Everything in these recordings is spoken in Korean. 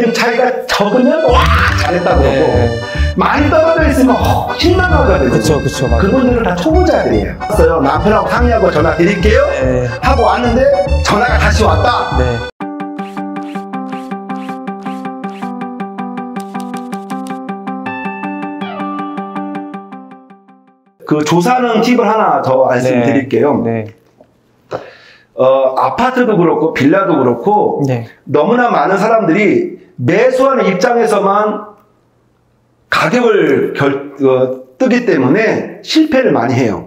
애들이 자기가 적으면 와 잘했다고 하고 네. 많이 떨어져 있으면 신나가거든요. 그쵸 맞아요. 그분들은 다 초보자들이에요. 왔어요. 남편하고 상의하고 전화 드릴게요. 네. 하고 왔는데 전화가 다시 왔다. 네. 그 조사는 팁을 하나 더 말씀드릴게요. 네. 네. 아파트도 그렇고 빌라도 그렇고 네. 너무나 많은 사람들이 매수하는 입장에서만 가격을 뜨기 때문에 실패를 많이 해요.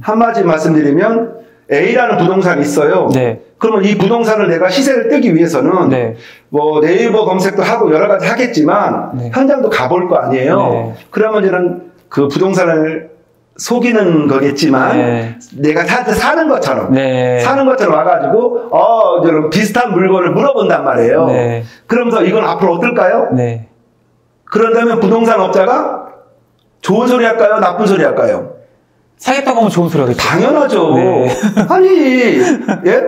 한마디 말씀드리면 A라는 부동산이 있어요. 네. 그러면 이 부동산을 내가 시세를 뜨기 위해서는 네. 뭐 네이버 검색도 하고 여러 가지 하겠지만 네. 현장도 가볼 거 아니에요. 네. 그러면 이런 그 부동산을 속이는 거겠지만 네. 내가 사는 것처럼 네. 사는 것처럼 와가지고 이런 비슷한 물건을 물어본단 말이에요. 네. 그러면서 이건 앞으로 어떨까요? 네. 그런다면 부동산 업자가 좋은 소리 할까요? 나쁜 소리 할까요? 사겠다고 하면 좋은 소리 하겠죠. 당연하죠. 네. 아니 예? 네.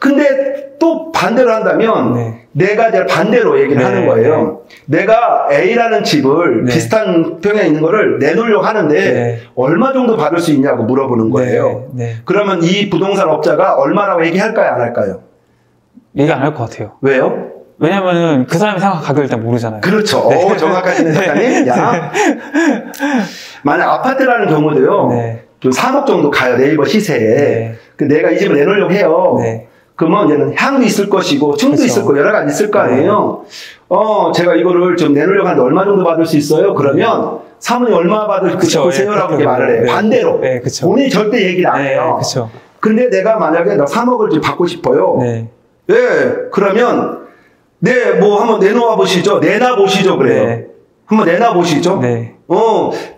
근데 또 반대로 한다면 네. 내가 이제 반대로 얘기를 네. 하는 거예요. 네. 내가 A라는 집을 네. 비슷한 평에 있는 거를 내놓으려고 하는데 네. 얼마 정도 받을 수 있냐고 물어보는 거예요. 네. 네. 그러면 이 부동산 업자가 얼마라고 얘기할까요? 안 할까요? 얘기 안 할 것 같아요. 왜요? 왜냐면은 그 사람이 생각한 가격을 일단 모르잖아요. 그렇죠. 네. 정확하시네 작가님. 야. 만약 아파트라는 경우도요. 네. 좀 3억 정도 가요. 네이버 시세에. 네. 그 내가 이 집을 내놓으려고 해요. 네. 그러면 얘는 향도 있을 것이고 춤도 그렇죠. 있을 거 여러 가지 있을 거 아니에요. 네. 제가 이거를 좀 내놓으려고 하는데 얼마 정도 받을 수 있어요? 그러면 네. 사모님 얼마 받을 수 있어요라고 네. 말을 해요. 네. 반대로. 네. 그렇죠. 본인이 절대 얘기를 안 해요. 네. 그렇죠. 근데 내가 만약에 나 3억을 좀 받고 싶어요. 네. 예. 네. 그러면 네, 뭐 한번 내놓아 보시죠. 내놔 보시죠. 그래요. 네. 한번 내놔 보시죠. 네.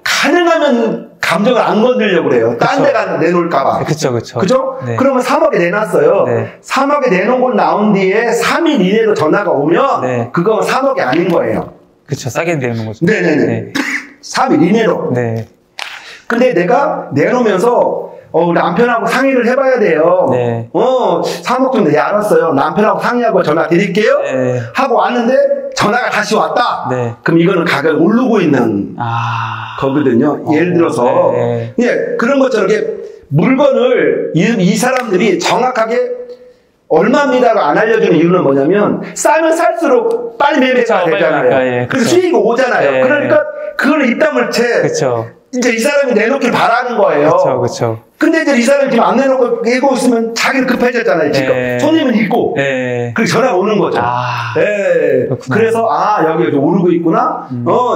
가능하면 감정을 안 건드리려고 그래요. 딴 데가 내놓을까봐. 그쵸. 그죠? 네. 그러면 3억에 내놨어요. 네. 3억에 내놓은 걸 나온 뒤에 3일 이내로 전화가 오면 네. 그건 3억이 아닌 거예요. 그쵸. 싸게 내놓은 거죠. 네네네. 네. 3일 이내로. 네. 근데 내가 내놓으면서 남편하고 상의를 해봐야 돼요. 네. 3억 정도. 네, 알았어요. 남편하고 상의하고 전화 드릴게요. 네. 하고 왔는데 전화가 다시 왔다. 네. 그럼 이거는 가격이 오르고 있는 거거든요. 예를 들어서 네. 예, 그런 것처럼 물건을 이 사람들이 정확하게 얼마입니다고 안 알려주는 이유는 뭐냐면 싸면 살수록 빨리 매매가 되잖아요. 그래서 수익이 오잖아요. 네. 그러니까 그걸 입다물 채 이제 이 사람이 내놓길 바라는 거예요. 그렇죠. 근데 이제 이 사람이 지금 안 내놓고 깨고 있으면 자기는 급해졌잖아요. 지금 네. 손님은 있고 네. 그리고 전화 오는 거죠. 네. 그래서 여기 오르고 있구나,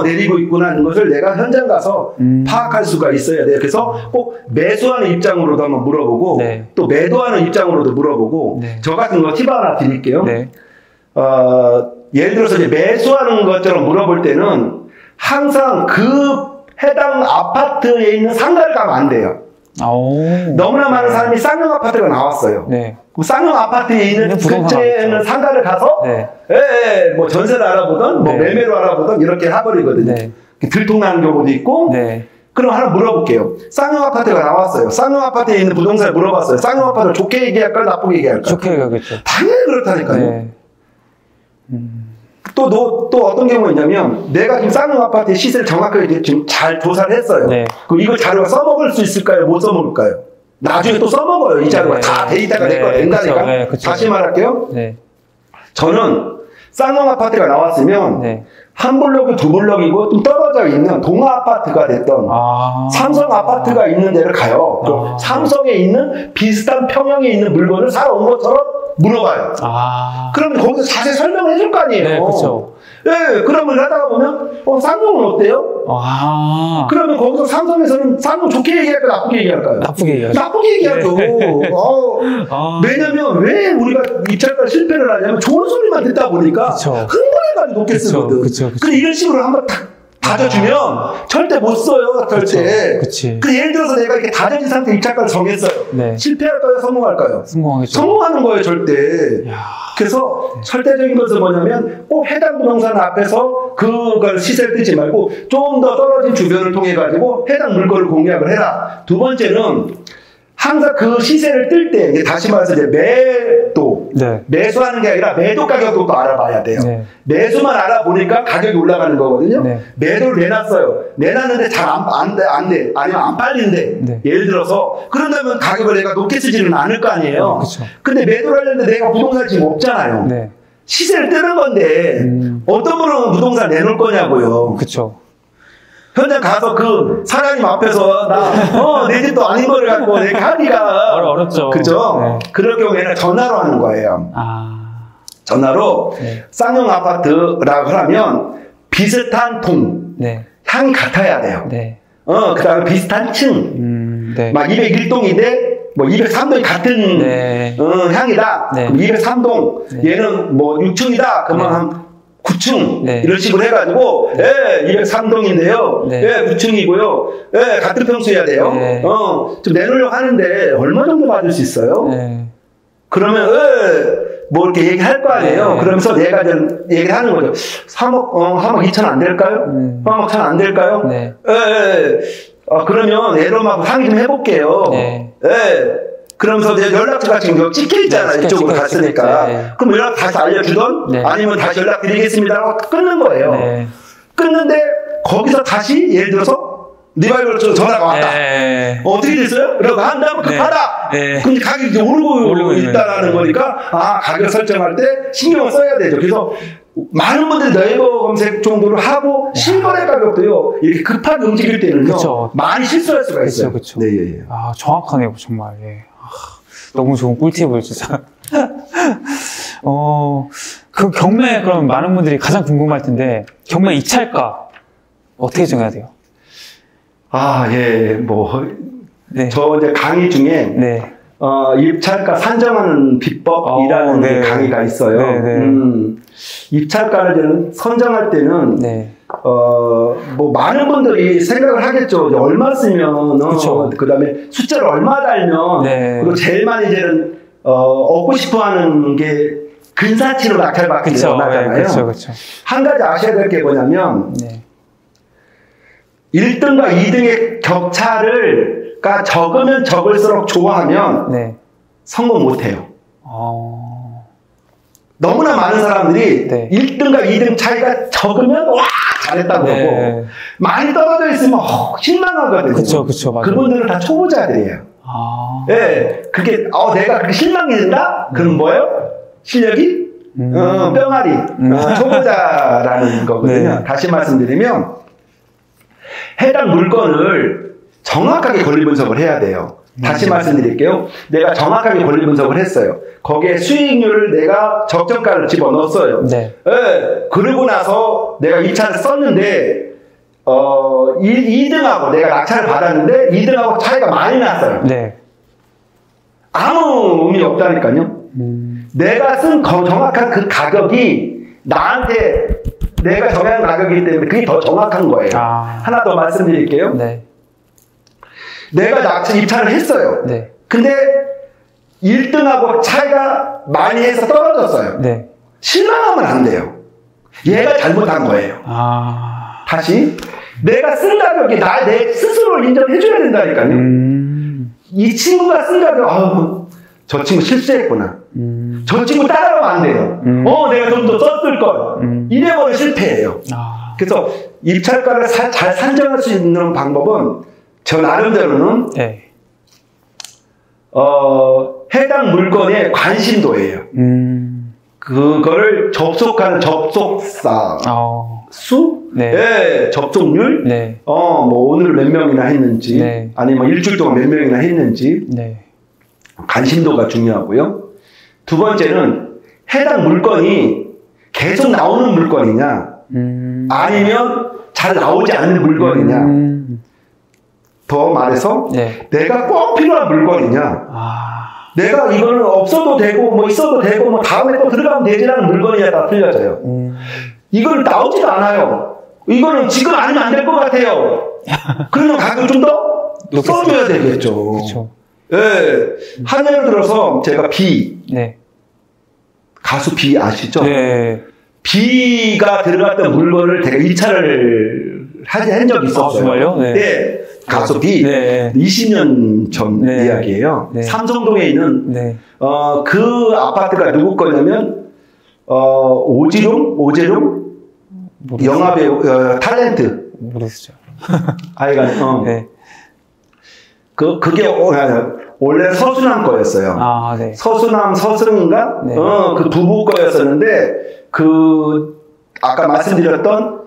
내리고 있구나 하는 것을 내가 현장 가서 파악할 수가 있어야 돼요. 그래서 꼭 매수하는 입장으로도 한번 물어보고 네. 또 매도하는 입장으로도 물어보고 네. 저 같은 거 팁 하나 드릴게요. 네. 예를 들어서 이제 매수하는 것처럼 물어볼 때는 항상 그 해당 아파트에 있는 상가를 가면 안 돼요. 너무나 많은 사람이 쌍용 아파트가 나왔어요. 네. 그 쌍용 아파트에 있는 근처에 있는 상가를 가서 네. 뭐 전세를 알아보던 뭐 네. 매매로 알아보던 이렇게 해버리거든요. 네. 들통나는 경우도 있고. 네. 그럼 하나 물어볼게요. 쌍용 아파트가 나왔어요. 쌍용 아파트에 있는 부동산을 물어봤어요. 쌍용 아파트를 좋게 얘기할까요? 나쁘게 얘기할까요? 좋게 얘기하겠죠. 당연히 그렇다니까요. 네. 또 어떤 경우가 있냐면 내가 지금 쌍용 아파트의 시세를 정확하게 지금 잘 조사를 했어요. 네. 그럼 이걸 자료가 써먹을 수 있을까요? 못 써먹을까요? 나중에 또 써먹어요. 이 자료가 네. 다 데이터가 될 거야. 된다니까. 네. 다시 말할게요. 네. 저는 쌍용 아파트가 나왔으면 네. 한 블록이 두 블록이고 좀 떨어져 있는 동아 아파트가 됐던 삼성 아파트가 있는 데를 가요. 삼성에 있는 비슷한 평형에 있는 물건을 사러 온 것처럼 물어봐요. 그럼 거기서 자세히 설명을 해줄 거 아니에요. 네, 그렇죠. 예, 그러면 하다가 보면 쌍용은 어때요? 그러면 거기서 삼성에서는 쌍용 좋게 얘기할까요? 나쁘게 얘기할까요? 나쁘게 얘기하죠. 네. 왜냐면 왜 우리가 입찰가를 실패를 하냐면 좋은 소리만 듣다 보니까 흥분해가지고 높게 쓰거든. 근데 이런 식으로 한번 탁 다져주면 절대 못 써요. 절대. 그 예를 들어서 내가 이렇게 다져진 상태 입찰가를 정했어요. 네. 실패할까요? 성공할까요? 성공하겠죠. 성공하는 거예요, 절대. 그래서 네. 절대적인 것은 뭐냐면 꼭 해당 부동산 앞에서 그걸 시세를 뜨지 말고 좀 더 떨어진 주변을 통해 가지고 해당 물건을 공략을 해라. 두 번째는 항상 그 시세를 뜰 때 다시 말해서 이제 매도 네. 매수하는 게 아니라 매도 가격도 알아봐야 돼요. 네. 매수만 알아보니까 가격이 올라가는 거거든요. 네. 매도를 내놨어요. 내놨는데 잘 안 돼. 아니면 안 팔리는데. 네. 예를 들어서 그런다면 가격을 내가 높게 쓰지는 않을 거 아니에요. 네, 근데 매도를 하려는데 내가 부동산 지금 없잖아요. 네. 시세를 뜨는 건데 어떤 분은 부동산 내놓을 거냐고요. 그렇죠. 현장 가서 그 사장님 앞에서 내 집도 아닌 거를 갖고 내 가기가 어렵죠. 그죠? 네. 그럴 경우에는 전화로 하는 거예요. 아... 전화로. 네. 쌍용 아파트라고 하면 비슷한 동, 네. 향이 같아야 돼요. 네. 그다음에 비슷한 층, 네. 막 201동인데 뭐 203동이 같은 네. 향이다. 네. 203동, 네. 얘는 뭐 6층이다. 그러면 한 네. 9층 네. 이런 식으로 해가지고 네. 예, 203동인데요. 네. 예, 9층이고요. 예, 같은 평수여야 돼요. 네. 좀 내놓으려고 하는데 얼마 정도 받을 수 있어요? 네. 그러면 뭐 이렇게 얘기할 거 아니에요. 네. 그러면서 내가 얘기를 하는 거죠. 3억 2천 안 될까요? 3억 1천 안 될까요? 네. 예, 아, 그러면 애로하고 상의 좀 해볼게요. 네. 예. 그러면서 내 연락처가 지금 찍혀 있잖아요. 네, 이쪽으로 갔으니까. 네. 그럼 연락 다시 알려주던 네. 아니면 다시 연락드리겠습니다라고 끊는 거예요. 네. 끊는데 거기서 다시 예를 들어서 리바이벌로 전화가 왔다. 네. 어떻게 됐어요? 이러고 한다면 급하다. 네. 근데 가격이 오르고 있다라는 거니까 아 가격 설정할 때 신경을 써야 되죠. 그래서 많은 분들이 네이버 검색 정도를 하고 실거래 가격도요 이렇게 급하게 움직일 때는요 그쵸. 많이 실수할 수가 있어요. 그쵸, 그쵸. 네, 예, 예. 아 정확하네요, 정말. 예. 너무 좋은 꿀팁을 진짜. 그 경매, 그럼 많은 분들이 가장 궁금할 텐데, 경매 입찰가 어떻게 정해야 돼요? 아, 예, 뭐. 네. 저 이제 강의 중에, 네. 입찰가 산정하는 비법이라는 네. 강의가 있어요. 네, 네. 입찰가를 선정할 때는, 네. 뭐 많은 분들이 생각을 하겠죠. 얼마 쓰면 그 다음에 숫자를 얼마 달면 네. 그리고 제일 많이 이제는 얻고 싶어하는 게 근사치로 낙찰받기 원하잖아요. 네, 한 가지 아셔야 될 게 뭐냐면 네. 1등과 2등의 격차를 그러니까 적으면 적을수록 좋아하면 네. 성공 못해요. 너무나 많은 사람들이 네. 1등과 2등 차이가 적으면 와 잘했다고 네. 하고 많이 떨어져 있으면 실망하거든요. 그쵸, 맞아요. 그분들은 다 초보자들이에요. 아... 네, 그게 내가 그렇게 실망된다? 그럼 뭐예요? 실력이? 뿅아리 초보자라는 거거든요. 네. 다시 말씀드리면 해당 물건을 정확하게 권리 분석을 해야 돼요. 다시 말씀드릴게요. 내가 정확하게 권리 분석을 했어요. 거기에 수익률을 내가 적정가를 집어넣었어요. 네. 예, 그러고 나서 내가 2차를 썼는데 2등하고 내가 낙찰을 받았는데 2등하고 차이가 많이 났어요. 네. 아무 의미 없다니까요. 내가 쓴 정확한 그 가격이 나한테 내가 정한 가격이기 때문에 그게 더 정확한 거예요. 아. 하나 더 말씀드릴게요. 네. 내가 입찰을 했어요. 네. 근데 1등하고 차이가 많이 해서 떨어졌어요. 네. 실망하면 안 돼요. 얘가 잘못한 거예요. 아... 다시 내가 쓴 가격이 내 스스로를 인정해줘야 된다니까요. 이 친구가 쓴 가격 저 친구 실수했구나. 저 친구 따라오면 안 돼요. 내가 좀 더 썼을 걸. 이래버리면 실패예요. 아... 그래서 입찰가를 잘 산정할 수 있는 방법은 저 나름대로는 네. 해당 물건의 관심도예요. 그거를 접속하는 접속사 수, 네. 네. 접속률, 네. 뭐 오늘 몇 명이나 했는지, 네. 아니면 일주일 동안 몇 명이나 했는지, 네. 관심도가 중요하고요. 두 번째는 해당 물건이 계속 나오는 물건이냐, 아니면 잘 나오지 않는 물건이냐. 더 말해서 네. 내가 꼭 필요한 물건이냐, 내가 이거는 없어도 되고 뭐 있어도 되고 뭐 다음에 또 들어가면 되지라는 물건이냐 다 틀려져요. 이거는 나오지도 않아요. 이거는 지금 아니면 안 될 것 같아요. 그러면 가격 좀 더 써줘야 되겠죠. 그쵸. 예, 한 예를 들어서 제가 B 네. 가수 B 아시죠? 네. B가 들어갔던 물건을 제가 2차를 한 적이 있었어요. 네. 네. 가속비. 네. 20년 전 네. 이야기예요. 네. 삼성동에 있는 네. 그 아파트가 누구 거냐면 오재룡 영화배우 탤런트. 모르겠죠. 아이가 네. 그게 원래 서수남 거였어요. 아, 네. 서수남 서승인가? 네. 그 부부 거였었는데 그 아까 말씀드렸던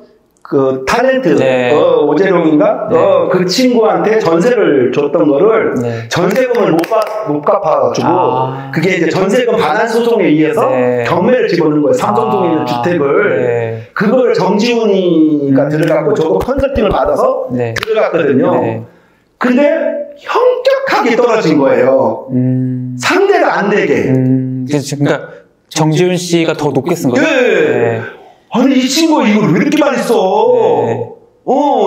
그 탤런트 네. 오재룡인가? 네. 그 친구한테 전세를 줬던 거를 네. 전세금을 못 갚아가지고 그게 이제 전세금 반환 소송에 의해서 네. 경매를 집어넣은 거예요. 삼성동에 있는 주택을 네. 그걸 정지훈이가 들어갔고 저거 컨설팅을 받아서 네. 들어갔거든요. 네. 근데 현격하게 떨어진 거예요. 상대가 안 되게. 그러니까 정지훈 씨가 더 높게 쓴 거예요? 네. 네. 아니 이 친구 이거 왜 이렇게 많이 써? 네.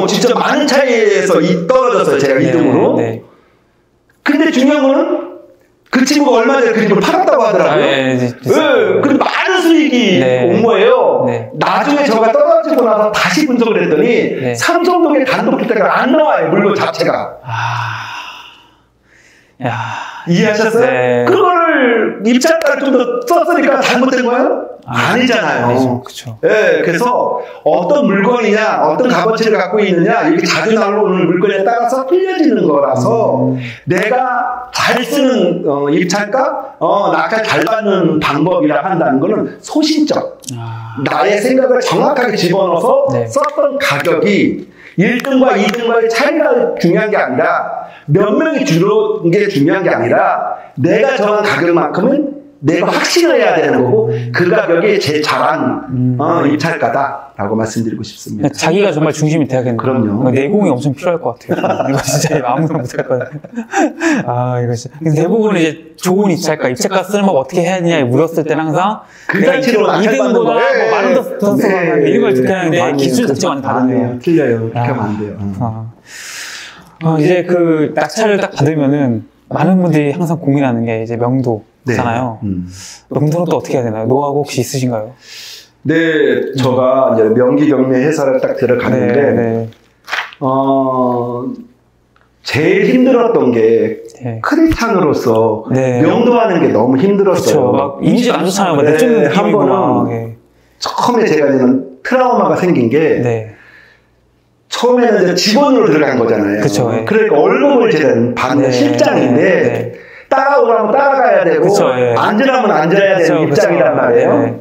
진짜 많은 차이에서 떨어졌어요. 제가 2등으로. 네. 네. 근데 중요한 거는 그 친구가 얼마 전에 그림을 팔았다고 하더라고요. 네. 네. 그리고 많은 수익이 네. 온 거예요. 네. 나중에 저가 떨어지고 나서 다시 분석을 했더니 네. 삼성동의 단독주택가 안 나와요. 물론 자체가. 야, 이해하셨어요? 네. 그거를 입찰가를 좀 더 썼으니까 잘못된 거예요? 아니잖아요. 그렇죠. 예, 그래서 어떤 물건이냐, 어떤 값어치를 갖고 있느냐, 이렇게 자주 나오는 물건에 따라서 틀려지는 거라서 내가 잘 쓰는 입찰가, 낙찰 잘 받는 방법이라 한다는 거는 소신적. 나의 생각을 정확하게 집어넣어서 네. 썼던 가격이 1등과 2등과의 차이가 중요한 게 아니라 몇 명이 줄어든 게 중요한 게 아니라 내가 정한 가격만큼은 내가 확신을 해야 되는 거고 그 가격이 제 잘한 입찰가다라고 말씀드리고 싶습니다. 자기가 정말 중심이 돼야겠네요. 그럼요. 내공이 엄청 필요할 것 같아요. 이거 진짜 아무도 못할 거예요. 이거 진짜. 근데 대부분 이제 좋은 입찰가 쓰는 법 어떻게 해야 되냐 물었을 때는 항상 내가 2등보다 뭐 많은 더 썼어. 이런 걸 듣는데 기술 자체가 많이 다르네요. 틀려요. 그렇게 하면 안 돼요. 이제 그 낙찰을 딱 받으면은 많은 분들이 항상 고민하는 게 이제 명도잖아요. 네. 명도는 또 어떻게 해야 되나요? 노하우 혹시 있으신가요? 네, 저가 이제 명기 경매 회사를 딱 들어갔는데, 네, 네. 제일 힘들었던 게 네. 크리탄으로서 네. 명도하는 게 너무 힘들었어요. 그쵸, 막 이미지가 안 좋잖아요. 네, 한 번은 네. 처음에 제가 이런 트라우마가 생긴 게. 네. 처음에는 이제 직원으로 들어간 거잖아요. 그쵸, 예. 그러니까 얼굴을 제가 받는 네, 실장인데 네. 따라오라면 따라가야 되고 그쵸, 예. 앉으라면 앉아야 되는 입장이란 말이에요. 네.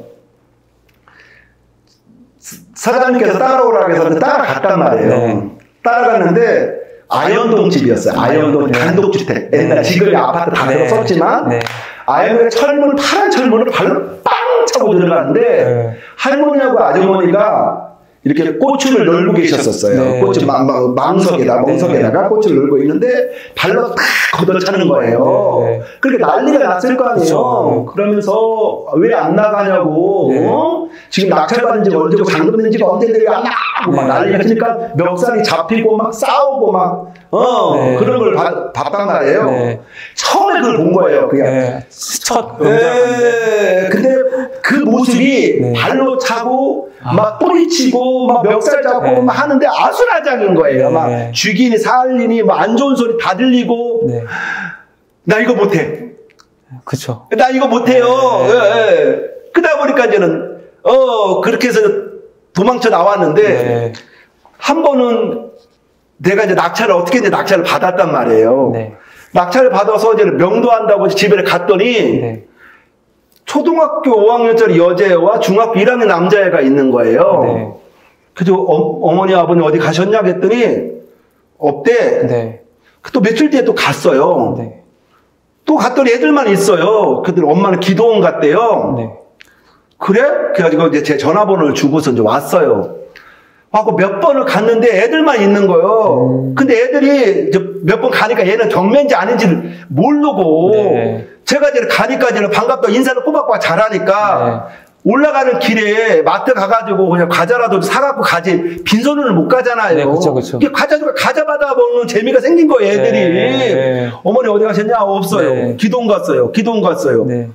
사장님께서 따라오라고 해서 따라갔단 말이에요. 네. 따라갔는데 아현동 집이었어요. 아현동 네. 단독주택. 네. 옛날 지금의 아파트 다 들어섰지만 네. 네. 아현동의 철문, 파란 철문을 발로 빵 차고 들어갔는데 네. 할머니하고 아주머니가 이렇게 고추를 널고 계셨었어요. 네. 고추 망석에다가 고추를 널고 있는데 발로 탁 걷어차는 거예요. 네. 그렇게 난리가 났을 거 아니에요. 네. 그러면서 왜 안 나가냐고 네. 지금 낙찰받은 지가 언제고 잠금된 지가 언제인데 왜 안 나가고 막 난리가 치니까 멱살이 잡히고 막 싸우고 막 네. 그런 걸 봤단 말이에요. 네. 처음에 그걸 본 거예요. 그냥 네. 첫 네. 근데 그 모습이 네. 발로 차고 막 뿌리치고 막 멱살 잡고 네. 막 하는데 아수라장인 거예요. 네. 막 죽이니 살리니 막 안 좋은 소리 다 들리고 네. 나 이거 못해. 그쵸. 나 이거 못해요. 네. 네. 네. 그러다 보니까 이제는 그렇게 해서 도망쳐 나왔는데 네. 한 번은 내가 이제 낙찰을 어떻게 이제 낙찰을 받았단 말이에요. 네. 낙찰을 받아서 이제 명도한다고 집에 갔더니 네. 초등학교 5학년짜리 여자애와 중학교 1학년 남자애가 있는 거예요. 네. 그래서 어머니 아버님 어디 가셨냐 그랬더니 없대. 네. 또 며칠 뒤에 또 갔어요. 네. 또 갔더니 애들만 있어요. 그들 엄마는 기도원 갔대요. 네. 그래? 그래가지고 이제 제 전화번호를 주고서 이제 왔어요. 하고 몇 번을 갔는데 애들만 있는 거예요. 근데 애들이 몇 번 가니까 얘는 경매인지 아닌지를 모르고 네. 제가 이제 가니까 이제 반갑다 인사를 꼬박꼬박 잘하니까. 네. 올라가는 길에 마트 가가지고 그냥 과자라도 사갖고 가지 빈손으로 못 가잖아요. 네, 그쵸, 그쵸. 과자 받아보는 재미가 생긴 거예요, 애들이. 네, 네. 어머니 어디 가셨냐? 없어요. 네. 기도원 갔어요. 네.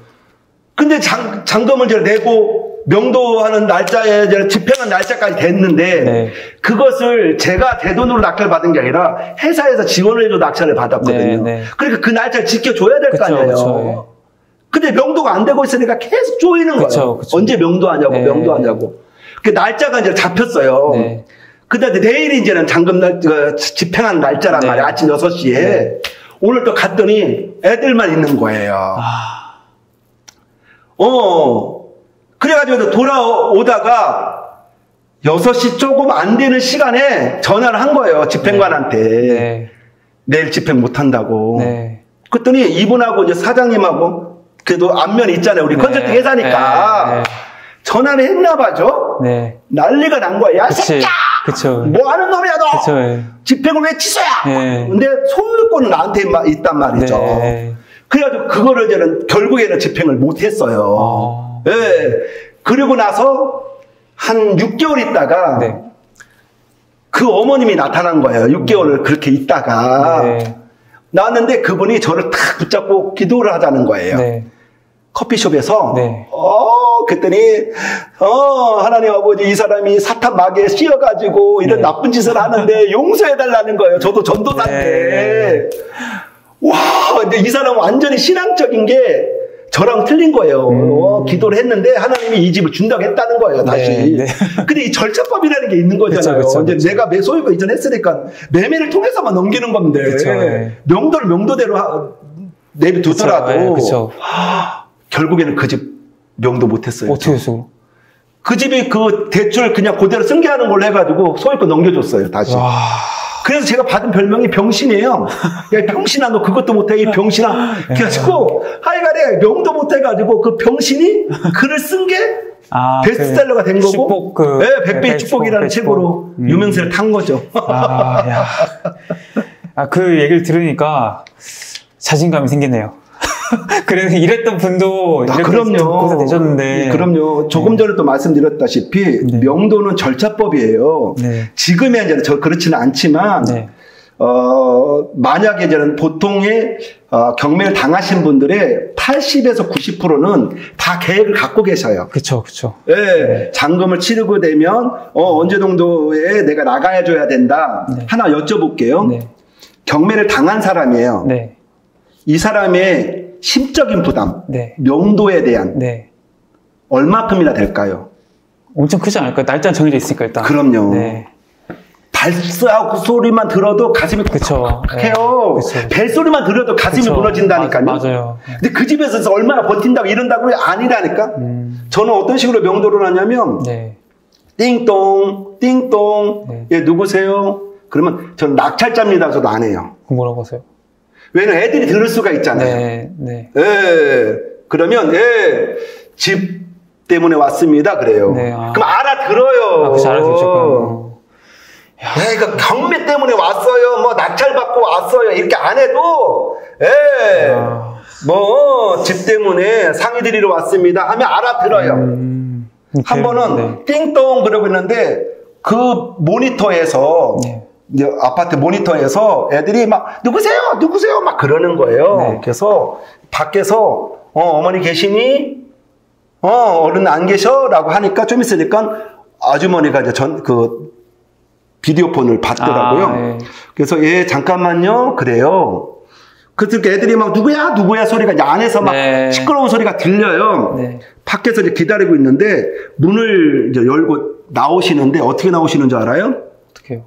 근데 잔금을 이제 내고 명도하는 날짜에 집행한 날짜까지 됐는데 네. 그것을 제가 제 돈으로 낙찰 받은 게 아니라 회사에서 지원을 해줘 낙찰을 받았거든요. 네, 네. 그러니까 그 날짜를 지켜줘야 될 거 아니에요. 그쵸, 예. 근데 명도가 안 되고 있으니까 계속 쪼이는 거예요. 그쵸, 그쵸. 언제 명도하냐고 네. 명도하냐고. 그 날짜가 이제 잡혔어요. 네. 근데 내일이 이제는 잔금 날 집행한 날짜란 네. 말이야. 아침 6시에 네. 오늘 또 갔더니 애들만 있는 거예요. 아... 그래가지고 돌아오다가 6시 조금 안 되는 시간에 전화를 한 거예요. 집행관한테. 네. 내일 집행 못 한다고. 네. 그랬더니 이분하고 이제 사장님하고 그래도 안면이 있잖아요. 우리 네. 컨설팅 회사니까. 네. 네. 전화를 했나 봐죠? 네. 난리가 난 거야. 야, 새끼야! 그쵸. 뭐 하는 놈이야, 너! 그쵸, 예. 집행을 왜 취소야! 예. 근데 소유권은 나한테 있단 말이죠. 네. 그래가지고 그거를 저는 결국에는 집행을 못 했어요. 어. 예. 그리고 나서 한 6개월 있다가 네. 그 어머님이 나타난 거예요. 6개월을 그렇게 있다가 네. 나왔는데 그분이 저를 탁 붙잡고 기도를 하자는 거예요. 네. 커피숍에서 네. 그랬더니 하나님 아버지 이 사람이 사탄 마귀에 씌어가지고 이런 네. 나쁜 짓을 하는데 용서해달라는 거예요. 저도 전도사인데 네. 와 근데 이 사람 완전히 신앙적인 게 저랑 틀린 거예요. 기도를 했는데 하나님이 이 집을 준다고 했다는 거예요. 다시. 네, 네. 근데 이 절차법이라는 게 있는 거잖아요. 그쵸, 그쵸, 이제 그쵸. 내가 소유권 이전했으니까 매매를 통해서만 넘기는 건데 그쵸, 네. 명도를 명도대로 내비두더라도 네, 그쵸. 결국에는 그 집 명도 못했어요. 어떻게 해서? 그 집이 그 대출 그냥 그대로 승계하는 걸로 해가지고 소유권 넘겨줬어요. 다시. 와... 그래서 제가 받은 별명이 병신이에요. 야, 병신아 너 그것도 못해. 이 병신아. 그래가지고 하여간에 명도 못해가지고 그 병신이 글을 쓴 게 아, 베스트셀러가 된 거고 축복, 네, 백배의 축복이라는 책으로 유명세를 탄 거죠. 그 얘기를 들으니까 자신감이 생기네요. 그래서 일했던 분도 그럼요. 되셨는데. 네, 그럼요. 조금 전에 또 말씀드렸다시피 네. 명도는 절차법이에요. 네. 지금의 이제는 그렇지는 않지만 네. 만약에 이제는 보통의 경매를 당하신 분들의 80에서 90%는 다 계획을 갖고 계셔요. 그렇죠, 그렇죠. 예, 네. 잔금을 치르고 되면 언제 정도에 내가 나가줘야 된다. 네. 하나 여쭤볼게요. 네. 경매를 당한 사람이에요. 네. 이 사람의 심적인 부담, 네. 명도에 대한 네. 얼마큼이나 될까요? 엄청 크지 않을까요? 날짜는 정해져 있으니까 일단. 그럼요. 네. 발소리만 들어도 가슴이 그쵸. 해요. 네. 벨소리만 들어도 가슴이 그쵸. 무너진다니까요. 맞아요. 근데 그 집에서 얼마나 버틴다고 이런다고 아니라니까. 저는 어떤 식으로 명도를 하냐면 네. 띵동, 띵동, 네. 예, 누구세요? 그러면 저는 낙찰자입니다. 저도 안 해요. 뭐라고 하세요? 왜냐면 애들이 들을 수가 있잖아요. 네, 네. 예, 그러면 집 때문에 왔습니다. 그래요. 네, 아. 그럼 알아들어요. 아, 그치, 알아들으셨구나. 그러니까 경매 때문에 왔어요. 뭐 낙찰 받고 왔어요. 이렇게 안 해도 뭐 집 때문에 상의 드리러 왔습니다. 하면 알아들어요. 한 번은 네. 띵동 그러고 있는데 그 모니터에서. 네. 이제 아파트 모니터에서 애들이 막 누구세요? 누구세요? 막 그러는 거예요. 네. 그래서 밖에서 어머니 계시니? 어른 안 계셔? 라고 하니까 좀 있으니까 아주머니가 이제 비디오폰을 받더라고요. 아, 네. 그래서 잠깐만요. 그래요. 그렇게 애들이 막 누구야? 누구야? 소리가 이제 안에서 막 네. 시끄러운 소리가 들려요. 네. 밖에서 이제 기다리고 있는데 문을 이제 열고 나오시는데 어떻게 나오시는 줄 알아요? 어떻게 해요?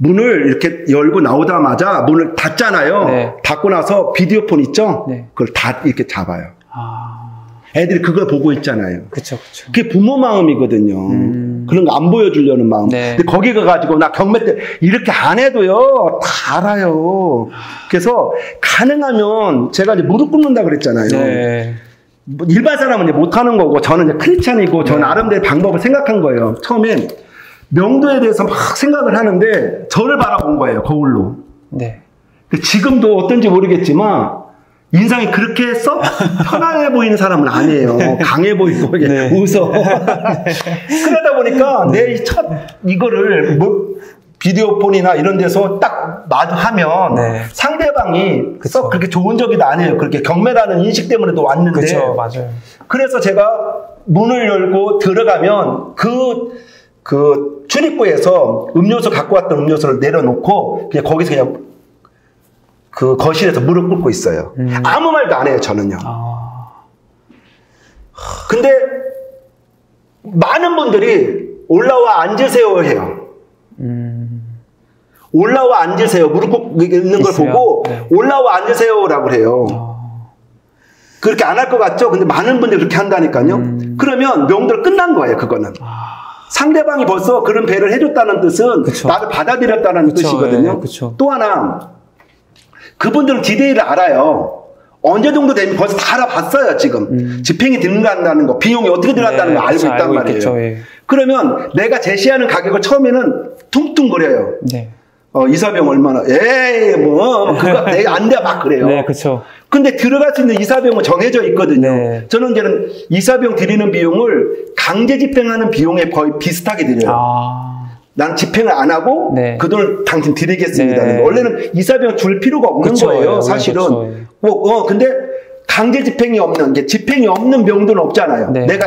문을 이렇게 열고 나오자마자 문을 닫잖아요. 네. 닫고 나서 비디오폰 있죠? 네. 그걸 다 이렇게 잡아요. 아... 애들이 그걸 보고 있잖아요. 그쵸, 그쵸. 그게 부모 마음이거든요. 그런 거 안 보여주려는 마음. 네. 근데 거기 가가지고 나 경매 때 이렇게 안 해도요. 다 알아요. 그래서 가능하면 제가 이제 무릎 꿇는다 그랬잖아요. 네. 일반 사람은 이제 못하는 거고 저는 이제 크리스찬이고 저는 나름대로 방법을 생각한 거예요. 처음엔 명도에 대해서 막 생각을 하는데 저를 바라본 거예요. 거울로. 네. 지금도 어떤지 모르겠지만 인상이 그렇게 해서 편안해 보이는 사람은 아니에요. 강해 보이고 네. 웃어. 그러다 보니까 내 첫 이거를 비디오폰이나 이런 데서 딱 하면 네. 상대방이 그쵸. 그렇게 좋은 적이 아니에요. 그렇게 경매라는 인식 때문에도 왔는데 그쵸, 맞아요. 그래서 제가 문을 열고 들어가면 그 출입구에서 음료수 갖고 왔던 음료수를 내려놓고 그냥 거기서 그냥 그 거실에서 무릎 꿇고 있어요. 아무 말도 안 해요. 저는요. 아... 근데 많은 분들이 올라와 앉으세요 해요. 올라와 앉으세요. 무릎 꿇고 있는 걸 있어요? 보고 네. 올라와 앉으세요라고 해요. 어... 그렇게 안 할 것 같죠? 근데 많은 분들이 그렇게 한다니까요. 그러면 명도를 끝난 거예요. 그거는. 아... 상대방이 벌써 그런 배를 해줬다는 뜻은 그쵸. 나를 받아들였다는 그쵸, 뜻이거든요. 예, 또 하나 그분들은 디데이를 알아요. 언제 정도 되면 벌써 다 알아봤어요. 지금 집행이 들어간다는 거, 비용이 어떻게 들어간다는 네, 거 알고 있단 말이에요. 있겠죠, 예. 그러면 내가 제시하는 가격을 처음에는 퉁퉁거려요. 네. 이사병 얼마나? 에이 뭐 그거 내가 안 돼 막 그래요. 네, 그렇죠. 근데 들어갈 수 있는 이사병은 정해져 있거든요. 네. 저는 이제는 이사병 드리는 비용을 강제 집행하는 비용에 거의 비슷하게 드려요. 아. 난 집행을 안 하고 네. 그 돈을 당신 드리겠습니다. 네. 원래는 이사병 줄 필요가 없는 그쵸, 거예요. 예, 사실은. 그쵸, 예. 근데 강제 집행이 없는 게 집행이 없는 명도는 없잖아요. 네. 내가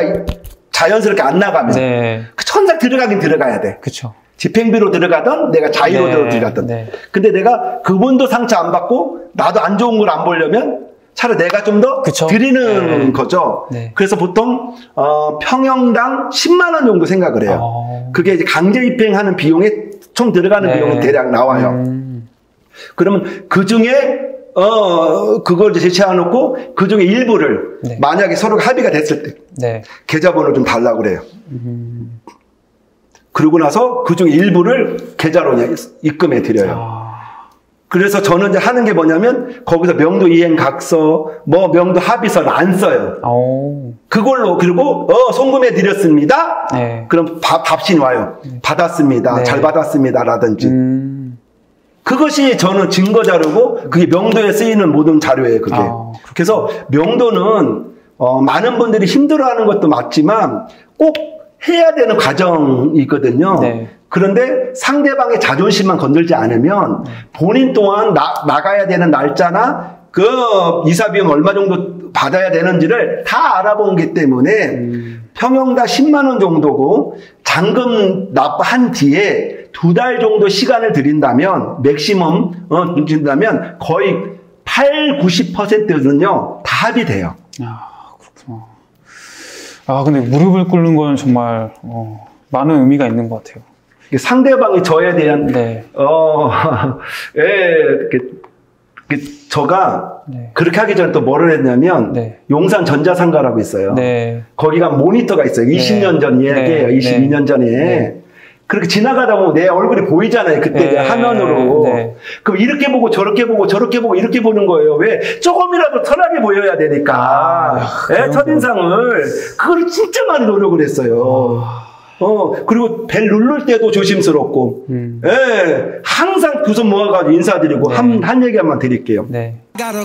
자연스럽게 안 나가면 네. 그 천사 들어가긴 들어가야 돼. 그쵸. 집행비로 들어가던 내가 자의로 네. 들어가던. 네. 근데 내가 그분도 상처 안 받고 나도 안 좋은 걸 안 보려면 차라리 내가 좀 더 드리는 네. 거죠. 네. 그래서 보통 평형당 10만 원 정도 생각을 해요. 그게 이제 강제 집행하는 비용에 총 들어가는 네. 비용은 대략 나와요. 그러면 그 중에 그걸 이제 제시해놓고 그 중에 일부를 네. 만약에 서로 합의가 됐을 때 네. 계좌번호 좀 달라고 그래요. 그러고 나서 그 중에 일부를 계좌로 입금해 드려요. 그래서 저는 이제 하는 게 뭐냐면 거기서 명도 이행각서, 뭐 명도 합의서를 안 써요. 그걸로 그리고 송금해 드렸습니다. 네. 그럼 답신 와요. 네. 받았습니다. 네. 잘 받았습니다라든지. 그것이 저는 증거 자료고 그게 명도에 쓰이는 모든 자료예요. 그게. 그래서 명도는 많은 분들이 힘들어하는 것도 맞지만 꼭 해야 되는 과정이거든요. 네. 그런데 상대방의 자존심만 건들지 않으면 본인 또한 나가야 되는 날짜나 그 이사비용 얼마 정도 받아야 되는지를 다 알아보기 때문에 평형당 10만 원 정도고 잔금 납부한 뒤에 2달 정도 시간을 드린다면 맥시멈 드린다면 거의 80~90%는요 다 합의돼요. 아 그렇구나. 아 근데 무릎을 꿇는 건 정말 많은 의미가 있는 것 같아요. 상대방이 저에 대한 네. 저가 네. 그렇게 하기 전에 또 뭐를 했냐면 네. 용산 전자상가라고 있어요. 네. 거기가 모니터가 있어요. 20년 전 이야기예요. 네. 22년 전에 네. 그렇게 지나가다 보면 내 얼굴이 보이잖아요. 그때 네. 화면으로 네. 그럼 이렇게 보고 저렇게 보고 저렇게 보고 이렇게 보는 거예요. 왜? 조금이라도 편하게 보여야 되니까 첫인상을 그걸 진짜 많이 노력을 했어요. 그리고 벨 누를 때도 조심스럽고, 예, 항상 두 손 모아가지고 인사드리고, 네. 한 얘기 한번 드릴게요. 네.